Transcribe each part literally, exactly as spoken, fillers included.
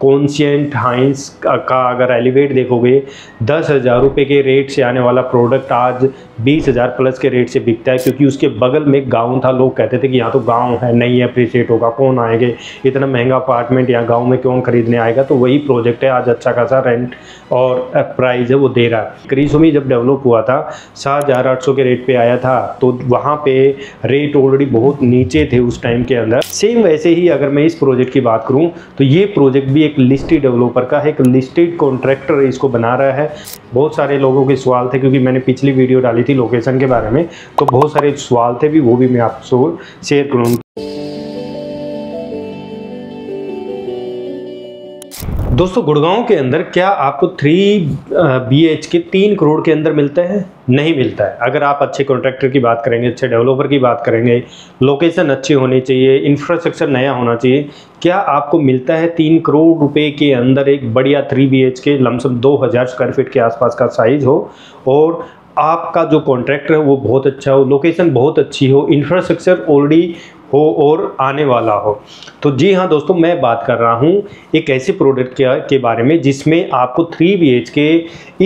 Conscient हाइंस का अगर elevate देखोगे दस हज़ार रुपये के रेट से आने वाला प्रोडक्ट आज बीस हज़ार प्लस के रेट से बिकता है, क्योंकि उसके बगल में एक गाँव था। लोग कहते थे कि यहाँ तो गाँव है, नहीं अप्रिशिएट होगा, कौन आएंगे, इतना महंगा अपार्टमेंट यहाँ गाँव में कौन खरीदने आएगा। तो वही प्रोजेक्ट है, आज अच्छा खासा रेंट और प्राइस है वो दे रहा है। करीसो में जब डेवलप हुआ था सात हज़ार आठ सौ के रेट पर आया था, तो वहाँ पे रेट ऑलरेडी बहुत नीचे थे उस टाइम के अंदर। सेम वैसे ही अगर मैं इस प्रोजेक्ट की बात करूँ तो ये प्रोजेक्ट भी एक लिस्टेड डेवलपर का है, एक लिस्टेड कॉन्ट्रैक्टर इसको बना रहा है। बहुत सारे लोगों के सवाल थे, क्योंकि मैंने पिछली वीडियो डाली थी लोकेशन के बारे में, तो बहुत सारे सवाल थे भी, वो भी मैं आपको शेयर करूँगा। दोस्तों, गुड़गांव के अंदर क्या आपको थ्री बी एच के तीन करोड़ के अंदर मिलता है? नहीं मिलता है। अगर आप अच्छे कॉन्ट्रैक्टर की बात करेंगे, अच्छे डेवलपर की बात करेंगे, लोकेशन अच्छी होनी चाहिए, इंफ्रास्ट्रक्चर नया होना चाहिए, क्या आपको मिलता है तीन करोड़ रुपए के अंदर एक बढ़िया थ्री बी एच के लमसम दो हज़ार स्क्वायर फीट के आसपास का साइज हो, और आपका जो कॉन्ट्रैक्टर है वो बहुत अच्छा हो, लोकेशन बहुत अच्छी हो, इंफ्रास्ट्रक्चर ऑलरेडी हो और आने वाला हो। तो जी हाँ दोस्तों, मैं बात कर रहा हूँ एक ऐसे प्रोडक्ट के बारे में जिसमें आपको थ्री बी एच के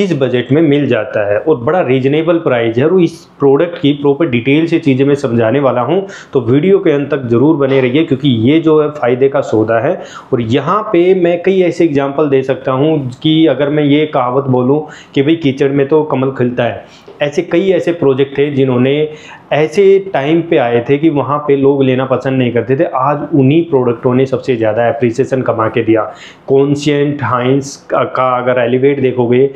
इस बजट में मिल जाता है और बड़ा रीजनेबल प्राइस है। और इस प्रोडक्ट की प्रॉपर डिटेल से चीज़ें मैं समझाने वाला हूँ, तो वीडियो के अंत तक ज़रूर बने रहिए, क्योंकि ये जो है फ़ायदे का सौदा है। और यहाँ पर मैं कई ऐसे एग्जाम्पल दे सकता हूँ कि अगर मैं ये कहावत बोलूँ कि भाई कीचड़ में तो कमल खिलता है, ऐसे कई ऐसे प्रोजेक्ट थे जिन्होंने ऐसे टाइम पे आए थे कि वहाँ पे लोग लेना पसंद नहीं करते थे, आज उन्हीं प्रोडक्टों ने सबसे ज़्यादा एप्रिसिएशन कमा के दिया। कॉन्शियंट हाइंस का अगर एलिवेट देखोगे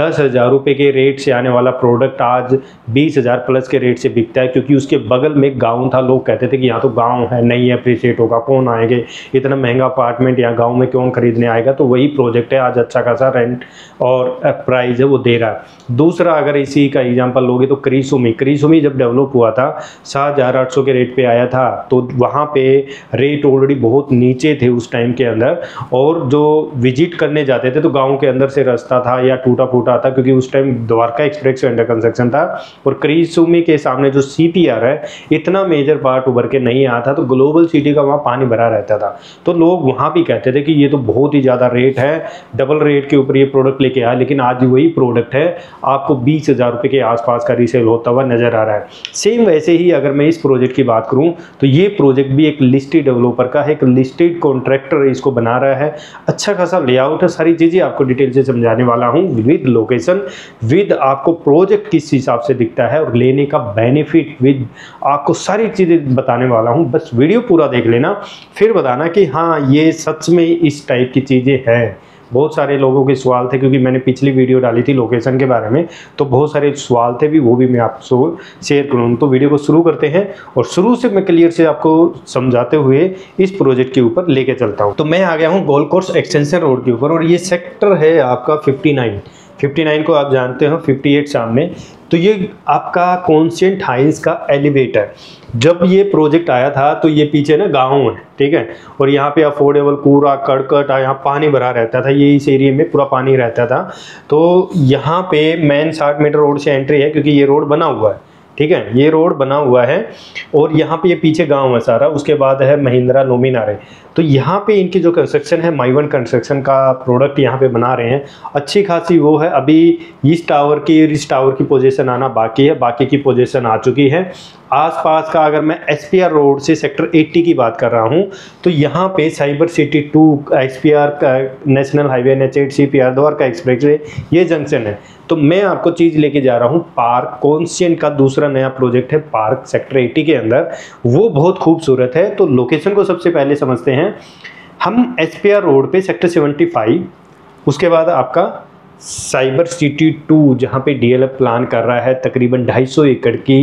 दस हज़ार रुपये के रेट से आने वाला प्रोडक्ट आज बीस हज़ार प्लस के रेट से बिकता है, क्योंकि उसके बगल में एक गाँव था। लोग कहते थे कि यहाँ तो गाँव है, नहीं अप्रिशिएट होगा, कौन आएंगे, इतना महंगा अपार्टमेंट यहाँ गाँव में कौन खरीदने आएगा। तो वही प्रोजेक्ट है, आज अच्छा खासा रेंट और प्राइस है वो दे रहा है। दूसरा अगर इसी का एग्जाम्पल लोगे तो करीसो में, करीसो में जब डेवलप हुआ था सात हज़ार आठ सौ के रेट पे आया था, तो वहाँ पे रेट ऑलरेडी बहुत नीचे थे उस टाइम के अंदर। और जो विजिट करने जाते थे तो गांव के अंदर से रास्ता था या टूटा फूटा था, क्योंकि उस time Dwarka expressway under construction था और करीसुमी के सामने जो सीपीआर है इतना मेजर पार्ट उभर के नहीं आता था, तो ग्लोबल सिटी का वहाँ पानी भरा रहता था। तो लोग वहाँ भी कहते थे कि ये तो बहुत ही ज़्यादा रेट है, डबल रेट के ऊपर ये प्रोडक्ट लेके आया। लेकिन आज वही प्रोडक्ट है आपको बीस हज़ार रुपये के आसपास का रीसेल होता हुआ नजर आ रहा है। सेम वैसे ही अगर मैं इस प्रोजेक्ट की बात करूं तो ये प्रोजेक्ट भी एक लिस्टेड डेवलपर का है, एक लिस्टेड कॉन्ट्रैक्टर इसको बना रहा है, अच्छा खासा लेआउट है, सारी चीज़ें आपको डिटेल से समझाने वाला हूं विद लोकेशन, विद आपको प्रोजेक्ट किस हिसाब से दिखता है और लेने का बेनिफिट, विद आपको सारी चीज़ें बताने वाला हूँ। बस वीडियो पूरा देख लेना, फिर बताना कि हाँ ये सच में इस टाइप की चीज़ें हैं। बहुत सारे लोगों के सवाल थे, क्योंकि मैंने पिछली वीडियो डाली थी लोकेशन के बारे में, तो बहुत सारे सवाल थे भी, वो भी मैं आपको शेयर करूँ। तो वीडियो को शुरू करते हैं और शुरू से मैं क्लियर से आपको समझाते हुए इस प्रोजेक्ट के ऊपर लेके चलता हूँ। तो मैं आ गया हूँ गोल्फ कोर्स एक्सटेंशन रोड के ऊपर और ये सेक्टर है आपका फिफ्टी नाइन। फिफ्टी नाइन को आप जानते हो, फिफ्टी एट सामने। तो ये आपका कॉन्शियंट हाइंस का एलिवेटर, जब ये प्रोजेक्ट आया था तो ये पीछे ना गाँव है, ठीक है, और यहाँ पे अफोर्डेबल कूड़ा कड़कट, यहाँ पानी भरा रहता था, ये इस एरिया में पूरा पानी रहता था। तो यहाँ पे मेन साठ मीटर रोड से एंट्री है, क्योंकि ये रोड बना हुआ है, ठीक है, ये रोड बना हुआ है और यहाँ पे ये पीछे गांव है सारा। उसके बाद है महिंद्रा लुमिनारे, तो यहाँ पे इनकी जो कंस्ट्रक्शन है माइवन कंस्ट्रक्शन का प्रोडक्ट यहाँ पे बना रहे हैं, अच्छी खासी वो है। अभी इस टावर की इस टावर की पोजीशन आना बाकी है, बाकी की पोजीशन आ चुकी है। आसपास का अगर मैं एस पी आर रोड से सेक्टर अस्सी की बात कर रहा हूँ तो यहाँ पे cyber city to S P R का national highway N H eight C P R Dwarka expressway ये जंक्शन है। तो मैं आपको चीज़ लेके जा रहा हूँ पार्क, कॉन्शियंट का दूसरा नया प्रोजेक्ट है पार्क सेक्टर अस्सी के अंदर, वो बहुत खूबसूरत है। तो लोकेशन को सबसे पहले समझते हैं हम, एस पी आर रोड पे सेक्टर पचहत्तर, उसके बाद आपका साइबर सिटी टू जहाँ पे डी एल एफ प्लान कर रहा है तकरीबन दो सौ पचास एकड़ की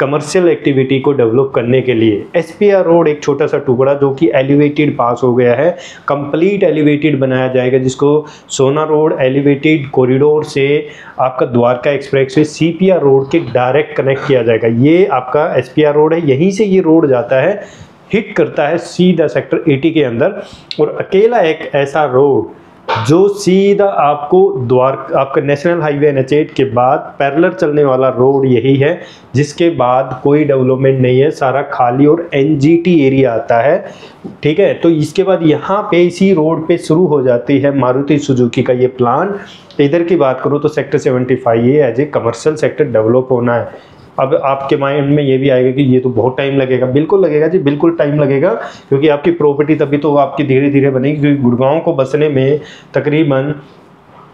कमर्शियल एक्टिविटी को डेवलप करने के लिए। एस पी आर रोड एक छोटा सा टुकड़ा जो कि एलिवेटेड पास हो गया है, कंप्लीट एलिवेटेड बनाया जाएगा, जिसको सोना रोड एलिवेटेड कॉरिडोर से आपका Dwarka expressway C P R road के डायरेक्ट कनेक्ट किया जाएगा। ये आपका एस पी आर रोड है, यहीं से ये रोड जाता है, हिट करता है सीधा सेक्टर अस्सी के अंदर। और अकेला एक ऐसा रोड जो सीधा आपको द्वारका आपका national highway N H eight के बाद पैरेलल चलने वाला रोड यही है, जिसके बाद कोई डेवलपमेंट नहीं है, सारा खाली और एन जी टी एरिया आता है। ठीक है, तो इसके बाद यहाँ पे इसी रोड पे शुरू हो जाती है मारुति सुजुकी का ये प्लान। इधर की बात करूँ तो सेक्टर पचहत्तर ये as a commercial sector develop होना है। अब आपके माइंड में ये भी आएगा कि ये तो बहुत टाइम लगेगा, बिल्कुल लगेगा जी, बिल्कुल टाइम लगेगा, क्योंकि आपकी प्रॉपर्टी तभी तो आपकी धीरे धीरे बनेगी। क्योंकि गुड़गांव को बसने में तकरीबन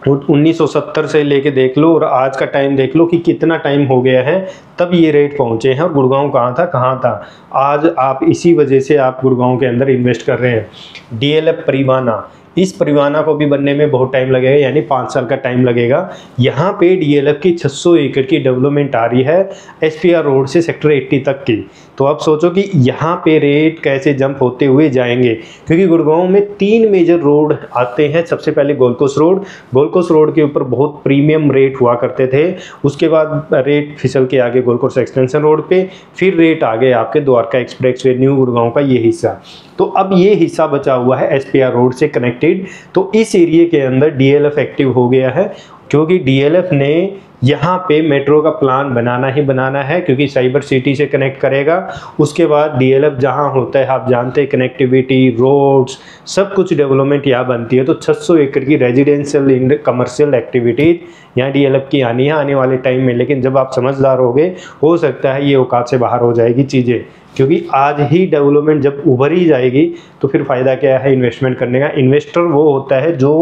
उन्नीस सौ सत्तर से लेके देख लो और आज का टाइम देख लो कि कितना टाइम हो गया है, तब ये रेट पहुंचे हैं। और गुड़गांव कहाँ था कहाँ था, आज आप इसी वजह से आप गुड़गांव के अंदर इन्वेस्ट कर रहे हैं। डी एल एफ परिवाना, इस परिवाना को भी बनने में बहुत टाइम लगेगा, यानी पाँच साल का टाइम लगेगा। यहाँ पे डी एल एफ की छह सौ एकड़ की डेवलपमेंट आ रही है एस पी आर रोड से सेक्टर अस्सी तक की। तो आप सोचो कि यहाँ पे रेट कैसे जंप होते हुए जाएंगे, क्योंकि गुड़गांव में तीन मेजर रोड आते हैं। सबसे पहले गोलकोस रोड, गोलकोस रोड के ऊपर बहुत प्रीमियम रेट हुआ करते थे, उसके बाद रेट फिसल के आगे गोलकोस एक्सटेंशन रोड पे, फिर रेट आगे आपके द्वारका एक्सप्रेसवे न्यू गुड़गांव का ये हिस्सा। तो अब ये हिस्सा बचा हुआ है एस पी आर रोड से कनेक्टेड, तो इस एरिया के अंदर डी एल एफ एक्टिव हो गया है, क्योंकि डी एल एफ ने यहाँ पे मेट्रो का प्लान बनाना ही बनाना है, क्योंकि साइबर सिटी से कनेक्ट करेगा। उसके बाद डी एल एफ जहाँ होता है आप जानते हैं कनेक्टिविटी, रोड्स, सब कुछ डेवलपमेंट यहाँ बनती है। तो छह सौ एकड़ की रेजिडेंशियल एंड कमर्शियल एक्टिविटीज यहाँ डी एल एफ की आनी है आने वाले टाइम में। लेकिन जब आप समझदार होगे, हो सकता है ये औकात से बाहर हो जाएगी चीज़ें, क्योंकि आज ही डेवलपमेंट जब उभर ही जाएगी तो फिर फ़ायदा क्या है इन्वेस्टमेंट करने का। इन्वेस्टर वो होता है जो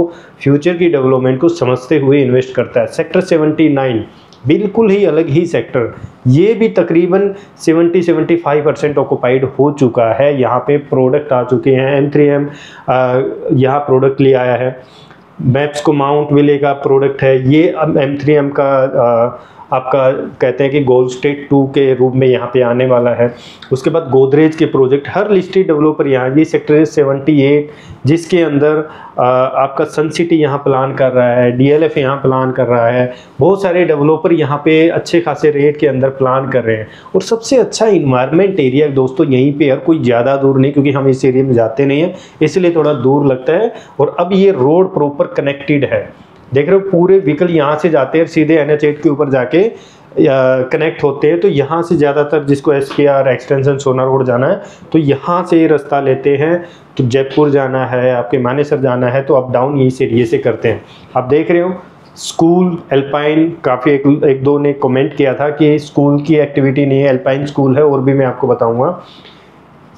फ्यूचर की डेवलपमेंट को समझते हुए इन्वेस्ट करता है। सेक्टर उन्यासी बिल्कुल ही अलग ही सेक्टर, ये भी तकरीबन सत्तर पचहत्तर परसेंट ऑक्यूपाइड हो चुका है। यहाँ पे प्रोडक्ट आ चुके हैं, एम थ्री एम यहाँ प्रोडक्ट ले आया है, मैप्स को माउंट विले का प्रोडक्ट है ये। अब एम थ्री एम का आ, आपका कहते हैं कि गोल्ड स्टेट टू के रूप में यहाँ पे आने वाला है। उसके बाद गोदरेज के प्रोजेक्ट, हर लिस्टेड डेवलपर यहाँ, ये सेक्टर अठहत्तर जिसके अंदर आपका सन सिटी यहाँ प्लान कर रहा है, डी एल एफ यहाँ प्लान कर रहा है, बहुत सारे डेवलपर यहाँ पे अच्छे खासे रेट के अंदर प्लान कर रहे हैं। और सबसे अच्छा इन्वायरमेंट एरिया दोस्तों यहीं पर, और कोई ज़्यादा दूर नहीं, क्योंकि हम इस एरिया में जाते नहीं हैं इसलिए थोड़ा दूर लगता है। और अब ये रोड प्रॉपर कनेक्टेड है, देख रहे हो, पूरे व्हीकल यहाँ से जाते हैं सीधे एन एच एट के ऊपर जाके कनेक्ट होते हैं। तो यहाँ से ज़्यादातर जिसको एस के आर एक्सटेंशन सोना रोड जाना है तो यहाँ से रास्ता लेते हैं। तो जयपुर जाना है, आपके मानेसर जाना है, तो अप डाउन इस एरिए से करते हैं। आप देख रहे हो स्कूल अल्पाइन, काफ़ी एक, एक दो ने कमेंट किया था कि स्कूल की एक्टिविटी नहीं है, अल्पाइन स्कूल है, और भी मैं आपको बताऊँगा।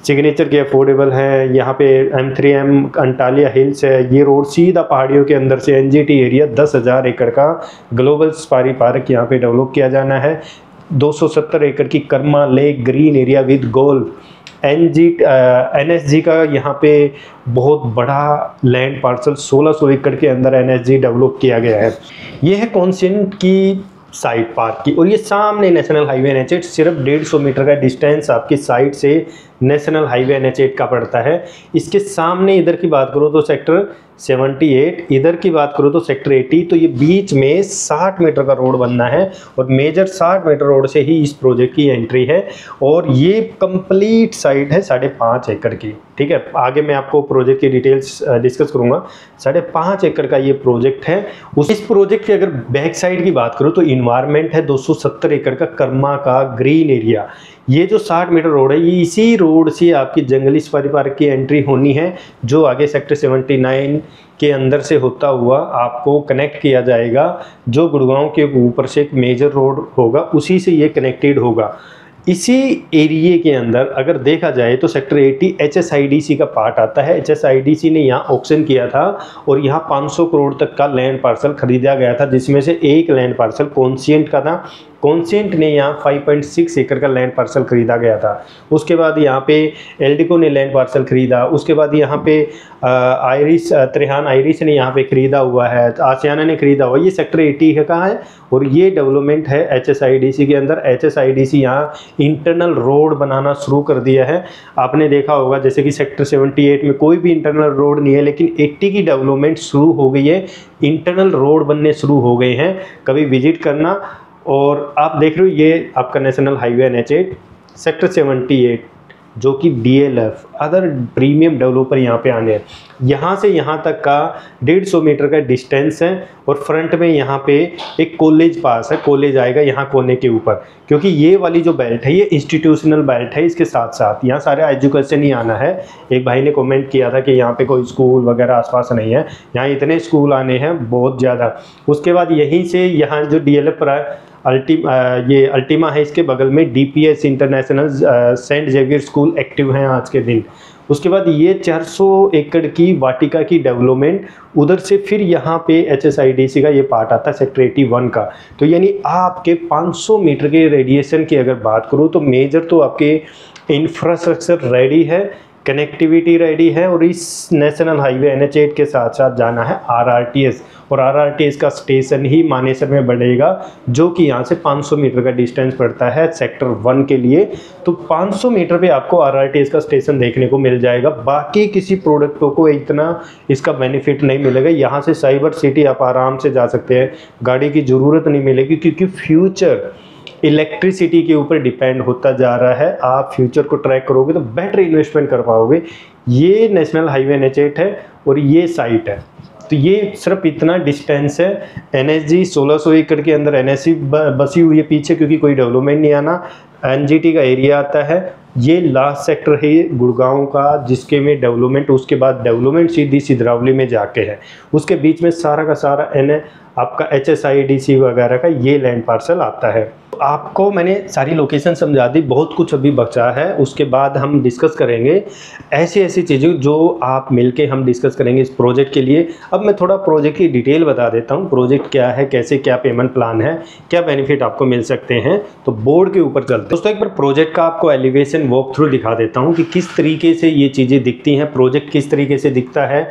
सिग्नेचर के अफोर्डेबल हैं, यहाँ पे M three M Antalya hills है, ये रोड सीधा पहाड़ियों के अंदर से एन जी टी एरिया दस हज़ार एकड़ का ग्लोबल सफारी पार्क यहाँ पे डेवलप किया जाना है। दो सौ सत्तर एकड़ की Karma lake green area with golf, N G N S G का यहाँ पे बहुत बड़ा लैंड पार्सल सोलह सौ एकड़ के अंदर एन एस जी डेवलप किया गया है। ये है कॉन्शियंट की साइड पार्क की, और ये सामने national highway N H eight, सिर्फ डेढ़ सौ मीटर का डिस्टेंस आपकी साइड से national highway N H eight का पड़ता है। इसके सामने इधर की बात करो तो सेक्टर अठहत्तर, इधर की बात करो तो सेक्टर अस्सी, तो ये बीच में साठ मीटर का रोड बनना है, और मेजर साठ मीटर रोड से ही इस प्रोजेक्ट की एंट्री है। और ये कंप्लीट साइड है साढ़े पाँच एकड़ की, ठीक है, आगे मैं आपको प्रोजेक्ट की डिटेल्स डिस्कस करूँगा। साढ़े पाँच एकड़ का ये प्रोजेक्ट है। उस इस प्रोजेक्ट की अगर बैक साइड की बात करूँ तो इन्वायरमेंट है दो सौ सत्तर एकड़ का कर्मा का ग्रीन एरिया। ये जो साठ मीटर रोड है, ये इसी रोड से आपकी जंगली सफारी पार्क की एंट्री होनी है, जो आगे सेक्टर उन्यासी के अंदर से होता हुआ आपको कनेक्ट किया जाएगा, जो गुड़गांव के ऊपर से एक मेजर रोड होगा, उसी से ये कनेक्टेड होगा। इसी एरिए के अंदर अगर देखा जाए तो सेक्टर अस्सी H S I D C का पार्ट आता है। H S I D C ने यहाँ ऑक्शन किया था और यहाँ पाँच सौ करोड़ तक का लैंड पार्सल खरीदा गया था, जिसमें से एक लैंड पार्सल कॉन्शियंट का था। कॉन्शियंट ने यहाँ पाँच पॉइंट छह एकड़ का लैंड पार्सल खरीदा गया था। उसके बाद यहाँ पे एल्डिको ने लैंड पार्सल खरीदा, उसके बाद यहाँ पे आयरिस त्रिहान आयरिस ने यहाँ पे खरीदा हुआ है, आसियाना ने खरीदा हुआ। ये सेक्टर अस्सी है का है, और ये डेवलपमेंट है H S I D C के अंदर। H S I D C यहाँ इंटरनल रोड बनाना शुरू कर दिया है। आपने देखा होगा जैसे कि सेक्टर अठहत्तर में कोई भी इंटरनल रोड नहीं है, लेकिन अस्सी की डेवलपमेंट शुरू हो गई है, इंटरनल रोड बनने शुरू हो गए हैं। कभी विजिट करना। और आप देख रहे हो ये आपका national highway N H eight sector अठहत्तर जो कि D L F other premium developer यहाँ पे आने हैं। यहाँ से यहाँ तक का डेढ़ सौ मीटर का डिस्टेंस है और फ्रंट में यहाँ पे एक कॉलेज पास है, कॉलेज आएगा यहाँ कोने के ऊपर, क्योंकि ये वाली जो बेल्ट है ये इंस्टीट्यूशनल बेल्ट है। इसके साथ साथ यहाँ सारा एजुकेशन ही आना है। एक भाई ने कमेंट किया था कि यहाँ पे कोई स्कूल वगैरह आसपास नहीं है, यहाँ इतने स्कूल आने हैं बहुत ज़्यादा। उसके बाद यहीं से यहाँ जो डी एल एफ अल्टीमा ये अल्टीमा है, इसके बगल में D P S international Saint Xavier school active हैं आज के दिन। उसके बाद ये चार सौ एकड़ की वाटिका की डेवलपमेंट, उधर से फिर यहाँ पे H S I D C का ये पार्ट आता है सेक्टर इक्यासी का। तो यानी आपके पाँच सौ मीटर के रेडिएशन की अगर बात करूँ तो मेजर तो आपके इंफ्रास्ट्रक्चर रेडी है, कनेक्टिविटी रेडी है और इस नेशनल हाईवे एन एच आठ के साथ साथ जाना है आर आर टी एस, और आर आर टी एस का स्टेशन ही मानेसर में बढ़ेगा जो कि यहाँ से पाँच सौ मीटर का डिस्टेंस पड़ता है सेक्टर वन के लिए। तो पाँच सौ मीटर पे आपको आर आर टी एस का स्टेशन देखने को मिल जाएगा। बाकी किसी प्रोडक्टों को इतना इसका बेनिफिट नहीं मिलेगा। यहाँ से साइबर सिटी आप आराम से जा सकते हैं, गाड़ी की ज़रूरत नहीं मिलेगी, क्योंकि फ्यूचर इलेक्ट्रिसिटी के ऊपर डिपेंड होता जा रहा है। आप फ्यूचर को ट्रैक करोगे तो बेटर इन्वेस्टमेंट कर पाओगे। ये नेशनल हाईवे एन एच आठ है और ये साइट है। तो ये सिर्फ इतना डिस्टेंस है। एन एस जी सोलह सौ एकड़ के अंदर एन एस सी बसी हुई है पीछे, क्योंकि कोई डेवलपमेंट नहीं आना। एन जी टी का एरिया आता है। ये लास्ट सेक्टर है गुड़गांव का, जिसके में डेवलपमेंट, उसके बाद डेवलपमेंट सीधी सिधरावली में जाके है। उसके बीच में सारा का सारा एन आपका H S I D C वगैरह का ये लैंड पार्सल आता है। आपको मैंने सारी लोकेशन समझा दी, बहुत कुछ अभी बचा है। उसके बाद हम डिस्कस करेंगे ऐसी ऐसी चीज़ें जो आप मिलके हम डिस्कस करेंगे इस प्रोजेक्ट के लिए। अब मैं थोड़ा प्रोजेक्ट की डिटेल बता देता हूँ, प्रोजेक्ट क्या है, कैसे, क्या पेमेंट प्लान है, क्या बेनिफिट आपको मिल सकते हैं। तो बोर्ड के ऊपर चलते हैं दोस्तों। एक बार प्रोजेक्ट का आपको एलिवेशन वॉक थ्रू दिखा देता हूँ कि किस तरीके से ये चीज़ें दिखती हैं, प्रोजेक्ट किस तरीके से दिखता है,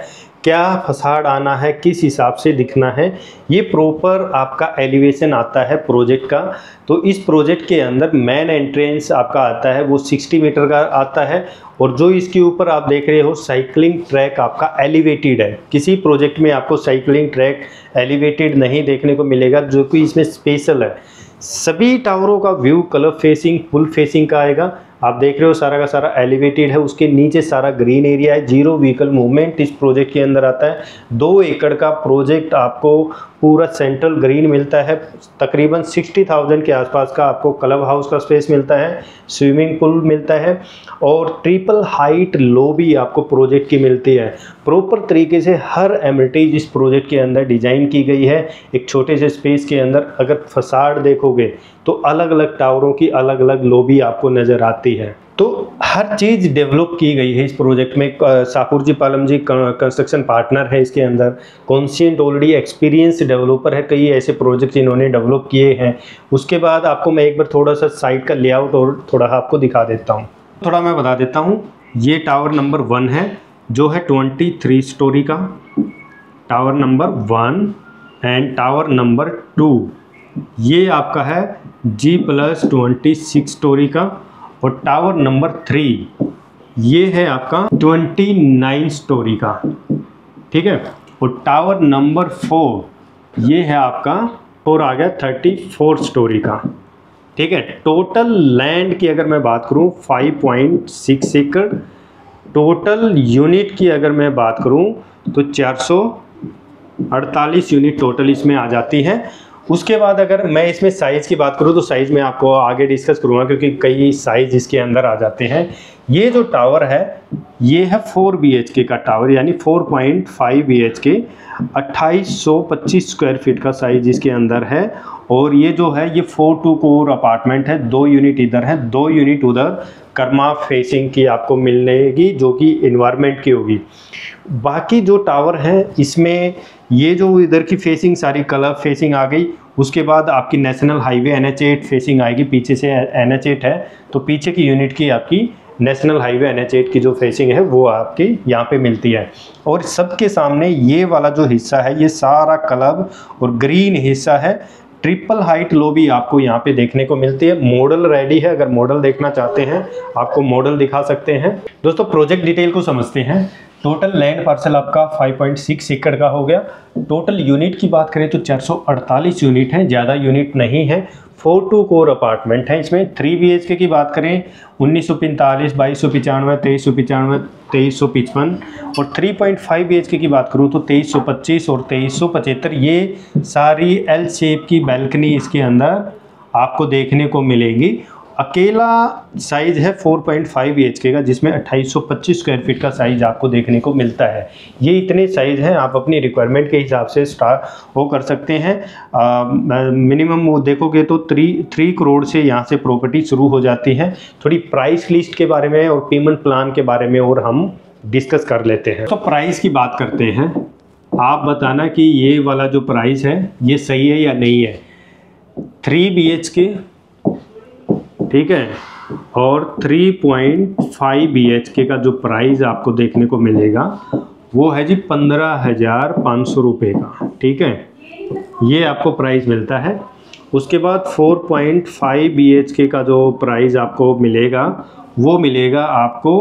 क्या फसाड आना है, किस हिसाब से दिखना है। ये प्रॉपर आपका एलिवेशन आता है प्रोजेक्ट का। तो इस प्रोजेक्ट के अंदर मेन एंट्रेंस आपका आता है वो साठ मीटर का आता है, और जो इसके ऊपर आप देख रहे हो साइकिलिंग ट्रैक आपका एलिवेटेड है। किसी प्रोजेक्ट में आपको साइकिलिंग ट्रैक एलिवेटेड नहीं देखने को मिलेगा, जो कि इसमें स्पेशल है। सभी टावरों का view colour facing, pool facing का आएगा। आप देख रहे हो सारा का सारा एलिवेटेड है, उसके नीचे सारा ग्रीन एरिया है। जीरो व्हीकल मूवमेंट इस प्रोजेक्ट के अंदर आता है। दो एकड़ का प्रोजेक्ट आपको पूरा सेंट्रल ग्रीन मिलता है। तकरीबन साठ हज़ार के आसपास का आपको क्लब हाउस का स्पेस मिलता है, स्विमिंग पूल मिलता है, और ट्रिपल हाइट लॉबी आपको प्रोजेक्ट की मिलती है। प्रॉपर तरीके से हर एमिनिटीज इस प्रोजेक्ट के अंदर डिज़ाइन की गई है एक छोटे से स्पेस के अंदर। अगर फसाड देखोगे तो अलग अलग टावरों की अलग अलग लॉबी आपको नज़र आती है। तो हर चीज़ डेवलप की गई है इस प्रोजेक्ट में। सापुरजी पालम जी कंस्ट्रक्शन पार्टनर है इसके अंदर। कॉन्शियंट ऑलरेडी एक्सपीरियंस डेवलपर है, कई ऐसे प्रोजेक्ट इन्होंने डेवलप किए हैं। उसके बाद आपको मैं एक बार थोड़ा सा साइट का लेआउट और थोड़ा आपको दिखा देता हूँ। थोड़ा मैं बता देता हूँ, ये टावर नंबर वन है जो है ट्वेंटी थ्री स्टोरी का। Tower number one and tower number two ये आपका है G plus twenty six storey का, और टावर नंबर थ्री ये है आपका उनतीस स्टोरी का, ठीक है। और टावर नंबर फोर ये है आपका और आ गया चौंतीस स्टोरी का, ठीक है। टोटल लैंड की अगर मैं बात करूं पाँच पॉइंट छह एकड़, टोटल यूनिट की अगर मैं बात करूं तो चार सौ अड़तालीस यूनिट टोटल इसमें आ जाती है। उसके बाद अगर मैं इसमें साइज़ की बात करूं तो साइज़ में आपको आगे डिस्कस करूंगा, क्योंकि कई साइज़ इसके अंदर आ जाते हैं। ये जो टावर है ये है चार बी एच के का टावर, यानी चार पॉइंट पाँच बी एच के, अट्ठाईस सौ पच्चीस स्क्वायर फीट का साइज़ इसके अंदर है। और ये जो है ये फोर टू कोर अपार्टमेंट है, दो यूनिट इधर है, दो यूनिट उधर कर्मा फेसिंग की आपको मिलेगी जो कि इन्वायरमेंट की होगी। बाकी जो टावर हैं इसमें ये जो इधर की फेसिंग सारी कलर फेसिंग आ गई। उसके बाद आपकी नेशनल हाईवे एन एच आठ फेसिंग आएगी, पीछे से एन एच आठ है तो पीछे की यूनिट की आपकी नेशनल हाईवे एन एच आठ की जो फेसिंग है वो आपके यहाँ पे मिलती है। और सबके सामने ये वाला जो हिस्सा है ये सारा क्लब और ग्रीन हिस्सा है। ट्रिपल हाइट लॉबी आपको यहाँ पे देखने को मिलती है। मॉडल रेडी है, अगर मॉडल देखना चाहते हैं आपको मॉडल दिखा सकते हैं। दोस्तों प्रोजेक्ट डिटेल को समझते हैं। टोटल लैंड पार्सल आपका पाँच पॉइंट छह एकड़ का हो गया। टोटल यूनिट की बात करें तो चार सौ अड़तालीस यूनिट है, ज़्यादा यूनिट नहीं है। फोर टू कोर अपार्टमेंट है। इसमें थ्री बी एच के की बात करें उन्नीस सौ पैंतालीस बाईस सौ पचानवे तेईस सौ पचानवे तेईस सौ पचपन और three point five B H K की बात करूँ तो तेईस सौ पच्चीस और तेईस सौ पचहत्तर। ये सारी एल शेप की बैल्कनी इसके अंदर आपको देखने को मिलेगी। अकेला साइज़ है फोर पॉइंट फाइव बीएचके का जिसमें अट्ठाईस सौ पच्चीस स्क्वायर फीट का साइज़ आपको देखने को मिलता है। ये इतने साइज़ हैं, आप अपनी रिक्वायरमेंट के हिसाब से स्टार्ट वो कर सकते हैं। मिनिमम वो देखोगे तो थ्री थ्री करोड़ से यहाँ से प्रॉपर्टी शुरू हो जाती है। थोड़ी प्राइस लिस्ट के बारे में और पेमेंट प्लान के बारे में और हम डिस्कस कर लेते हैं। तो प्राइस की बात करते हैं, आप बताना कि ये वाला जो प्राइस है ये सही है या नहीं है। थ्री बीएचके ठीक है और थ्री पॉइंट फाइव बीएचके का जो प्राइस आपको देखने को मिलेगा वो है जी पंद्रह हज़ार पाँच सौ रुपये का। ठीक है, ये आपको प्राइस मिलता है। उसके बाद फोर पॉइंट फाइव बीएचके का जो प्राइस आपको मिलेगा वो मिलेगा आपको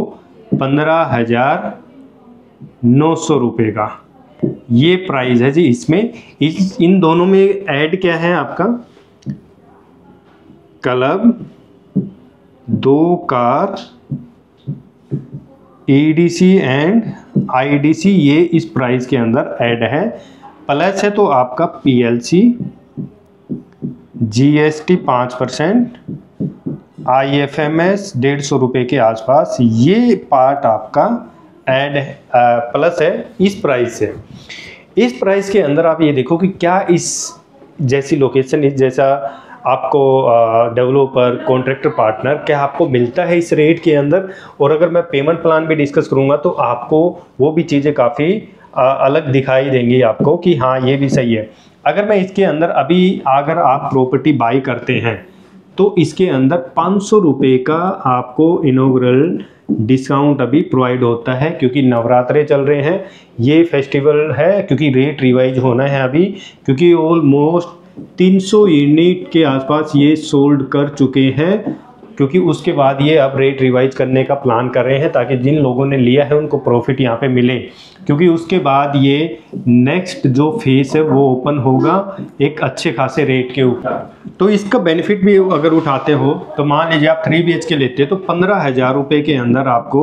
पंद्रह हज़ार नौ सौ रुपये का। ये प्राइस है जी। इसमें इस इन दोनों में ऐड क्या है आपका, क्लब, दो कार, एडीसी एंड आईडीसी, ये इस प्राइस के अंदर ऐड है। प्लस है तो आपका पीएलसी, जीएसटी पाँच percent, I F M S डेढ़ सौ रुपये के आसपास, ये पार्ट आपका ऐड है, प्लस है इस प्राइस से। इस प्राइस के अंदर आप ये देखो कि क्या इस जैसी लोकेशन, इस जैसा आपको डेवलपर कॉन्ट्रैक्टर पार्टनर क्या आपको मिलता है इस रेट के अंदर। और अगर मैं पेमेंट प्लान भी डिस्कस करूंगा तो आपको वो भी चीज़ें काफ़ी अलग दिखाई देंगी आपको कि हाँ ये भी सही है। अगर मैं इसके अंदर अभी अगर आप प्रॉपर्टी बाई करते हैं तो इसके अंदर पाँच सौ रुपये का आपको इनोग्रल डिस्काउंट अभी प्रोवाइड होता है क्योंकि नवरात्रे चल रहे हैं, ये फेस्टिवल है, क्योंकि रेट रिवाइज होना है अभी, क्योंकि ऑलमोस्ट तीन सौ यूनिट के आसपास ये सोल्ड कर चुके हैं, क्योंकि उसके बाद ये अब रेट रिवाइज करने का प्लान कर रहे हैं ताकि जिन लोगों ने लिया है उनको प्रॉफिट यहाँ पे मिले, क्योंकि उसके बाद ये नेक्स्ट जो फेस है वो ओपन होगा एक अच्छे खासे रेट के ऊपर। तो इसका बेनिफिट भी अगर उठाते हो तो मान लीजिए आप थ्री बी एच के लेते हैं तो पंद्रह हज़ार रुपये के अंदर आपको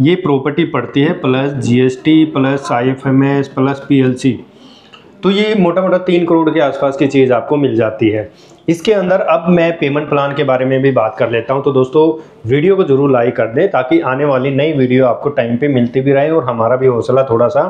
ये प्रॉपर्टी पड़ती है, plus G S T, plus I F M S, plus P L C, तो ये मोटा मोटा तीन करोड़ के आसपास की चीज़ आपको मिल जाती है इसके अंदर। अब मैं पेमेंट प्लान के बारे में भी बात कर लेता हूं। तो दोस्तों वीडियो को जरूर लाइक कर दें ताकि आने वाली नई वीडियो आपको टाइम पे मिलती भी रहे और हमारा भी हौसला थोड़ा सा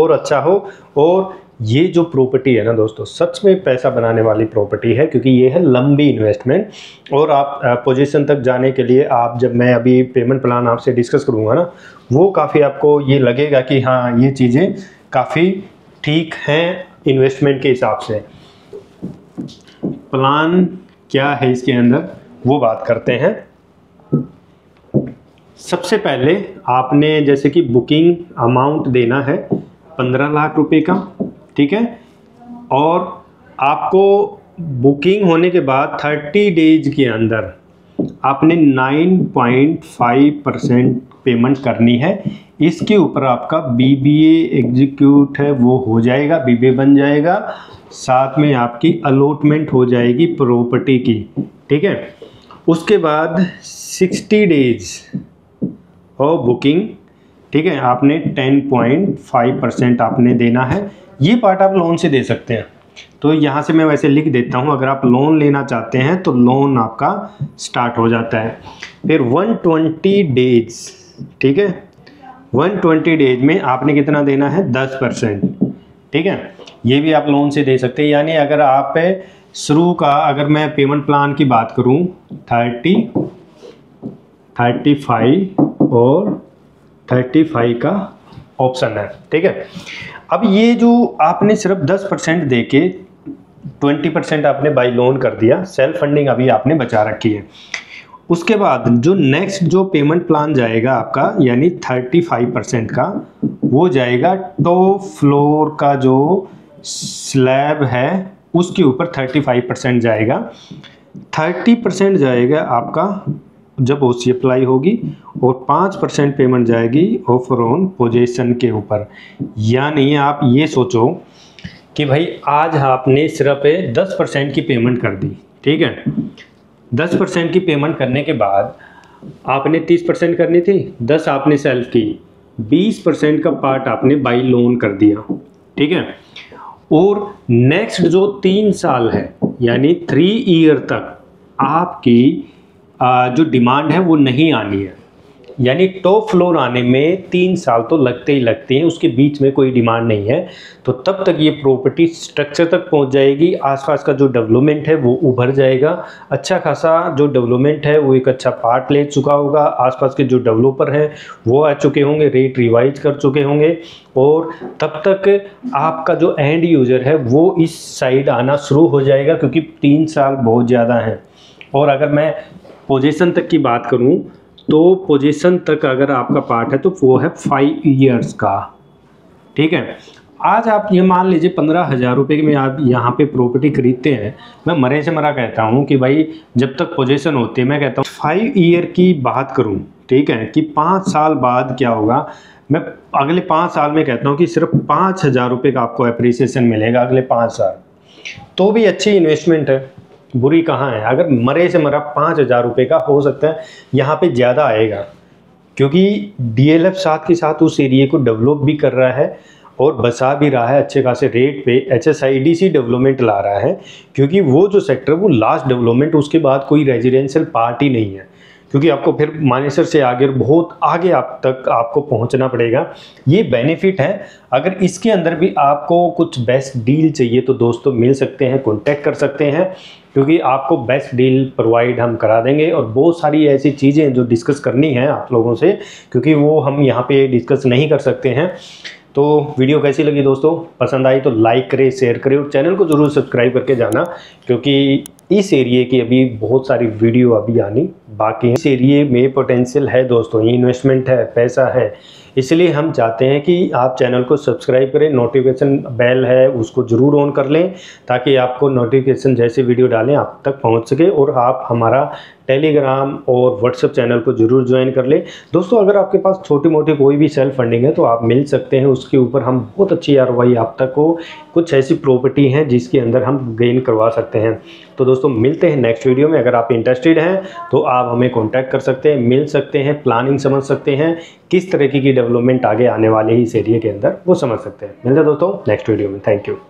और अच्छा हो। और ये जो प्रॉपर्टी है ना दोस्तों, सच में पैसा बनाने वाली प्रॉपर्टी है, क्योंकि ये है लंबी इन्वेस्टमेंट। और आप पोजीशन तक जाने के लिए आप जब मैं अभी पेमेंट प्लान आपसे डिस्कस करूँगा ना, वो काफ़ी आपको ये लगेगा कि हाँ ये चीज़ें काफ़ी ठीक हैं इन्वेस्टमेंट के हिसाब से। प्लान क्या है इसके अंदर वो बात करते हैं। सबसे पहले आपने जैसे कि बुकिंग अमाउंट देना है पंद्रह लाख रुपए का, ठीक है, और आपको बुकिंग होने के बाद थर्टी डेज के अंदर आपने nine point five percent payment करनी है। इसके ऊपर आपका बीबीए एग्जीक्यूट है वो हो जाएगा, बीबीए बन जाएगा, साथ में आपकी अलॉटमेंट हो जाएगी प्रॉपर्टी की, ठीक है। उसके बाद सिक्सटी डेज और बुकिंग, ठीक है, आपने टेन पॉइंट फाइव परसेंट आपने देना है। ये पार्ट आप लोन से दे सकते हैं, तो यहाँ से मैं वैसे लिख देता हूँ, अगर आप लोन लेना चाहते हैं तो लोन आपका स्टार्ट हो जाता है। फिर वन ट्वेंटी डेज, ठीक है, वन ट्वेंटी डेज में आपने कितना देना है, टेन परसेंट, ठीक है, ये भी आप लोन से दे सकते हैं। यानी अगर आप शुरू का अगर मैं पेमेंट प्लान की बात करूं थर्टी, थर्टी फाइव और थर्टी फाइव का ऑप्शन है, ठीक है। अब ये जो आपने सिर्फ टेन परसेंट दे के ट्वेंटी परसेंट आपने बाय लोन कर दिया, सेल्फ फंडिंग अभी आपने बचा रखी है। उसके बाद जो नेक्स्ट जो पेमेंट प्लान जाएगा आपका, यानी थर्टी फाइव परसेंट का, वो जाएगा टॉप फ्लोर का जो स्लैब है उसके ऊपर थर्टी फाइव परसेंट जाएगा। थर्टी परसेंट जाएगा आपका जब ओ सी अप्लाई होगी, और फाइव परसेंट पेमेंट जाएगी ऑफर ऑन पोजेशन के ऊपर। यानी आप ये सोचो कि भाई आज आपने सिर्फ दस परसेंट की पेमेंट कर दी, ठीक है। दस परसेंट की पेमेंट करने के बाद आपने तीस परसेंट करनी थी, दस आपने सेल्फ की, बीस परसेंट का पार्ट आपने बाई लोन कर दिया, ठीक है। और नेक्स्ट जो तीन साल है यानी थ्री ईयर तक आपकी जो डिमांड है वो नहीं आनी है, यानी टॉप फ्लोर आने में तीन साल तो लगते ही लगते हैं, उसके बीच में कोई डिमांड नहीं है। तो तब तक ये प्रॉपर्टी स्ट्रक्चर तक पहुंच जाएगी, आसपास का जो डेवलपमेंट है वो उभर जाएगा, अच्छा खासा जो डेवलपमेंट है वो एक अच्छा पार्ट ले चुका होगा, आसपास के जो डेवलपर हैं वो आ चुके होंगे, रेट रिवाइज कर चुके होंगे, और तब तक आपका जो एंड यूज़र है वो इस साइड आना शुरू हो जाएगा, क्योंकि तीन साल बहुत ज़्यादा हैं। और अगर मैं पोजीशन तक की बात करूं तो पोजीशन तक अगर आपका पार्ट है तो वो है फाइव इयर्स का, ठीक है। आज आप ये मान लीजिए पंद्रह हज़ार रुपये में आप यहाँ पे प्रॉपर्टी खरीदते हैं, मैं मरे से मरा कहता हूँ कि भाई जब तक पोजीशन होती है, मैं कहता हूँ फाइव ईयर की बात करूँ, ठीक है, कि पाँच साल बाद क्या होगा, मैं अगले पाँच साल में कहता हूँ कि सिर्फ पाँच हज़ार रुपये का आपको एप्रिसिएशन मिलेगा अगले पाँच साल, तो भी अच्छी इन्वेस्टमेंट है, बुरी कहाँ है। अगर मरे से मरा पाँच हज़ार रुपये का हो सकता है यहाँ पे ज़्यादा आएगा, क्योंकि डीएलएफ साथ के साथ उस एरिए को डेवलप भी कर रहा है और बसा भी रहा है अच्छे खासे रेट पे, एचएसआईडीसी डेवलपमेंट ला रहा है, क्योंकि वो जो सेक्टर वो लास्ट डेवलपमेंट, उसके बाद कोई रेजिडेंशियल पार्ट ही नहीं है, क्योंकि आपको फिर मानेसर से आगे बहुत आगे आप तक आपको पहुंचना पड़ेगा। ये बेनिफिट है। अगर इसके अंदर भी आपको कुछ बेस्ट डील चाहिए तो दोस्तों मिल सकते हैं, कांटेक्ट कर सकते हैं, क्योंकि आपको बेस्ट डील प्रोवाइड हम करा देंगे। और बहुत सारी ऐसी चीज़ें जो डिस्कस करनी है आप लोगों से, क्योंकि वो हम यहाँ पर डिस्कस नहीं कर सकते हैं। तो वीडियो कैसी लगी दोस्तों, पसंद आई तो लाइक करें, शेयर करें और चैनल को ज़रूर सब्सक्राइब करके जाना, क्योंकि इस एरिए की अभी बहुत सारी वीडियो अभी आनी बाकी है। इस एरिए में पोटेंशियल है दोस्तों, ये इन्वेस्टमेंट है, पैसा है, इसलिए हम चाहते हैं कि आप चैनल को सब्सक्राइब करें, नोटिफिकेशन बेल है उसको ज़रूर ऑन कर लें, ताकि आपको नोटिफिकेशन जैसे वीडियो डालें आप तक पहुंच सके। और आप हमारा टेलीग्राम और व्हाट्सएप चैनल को ज़रूर ज्वाइन कर लें दोस्तों। अगर आपके पास छोटी मोटी कोई भी सेल्फ फंडिंग है तो आप मिल सकते हैं, उसके ऊपर हम बहुत अच्छी आरओआई आप तक को, कुछ ऐसी प्रॉपर्टी हैं जिसके अंदर हम गेन करवा सकते हैं। तो दोस्तों मिलते हैं नेक्स्ट वीडियो में। अगर आप इंटरेस्टेड हैं तो आप हमें कॉन्टैक्ट कर सकते हैं, मिल सकते हैं, प्लानिंग समझ सकते हैं, किस तरीके की डेवलपमेंट आगे आने वाले ही इस एरिया के अंदर वो समझ सकते हैं। मिलते हैं दोस्तों नेक्स्ट वीडियो में। Thank you.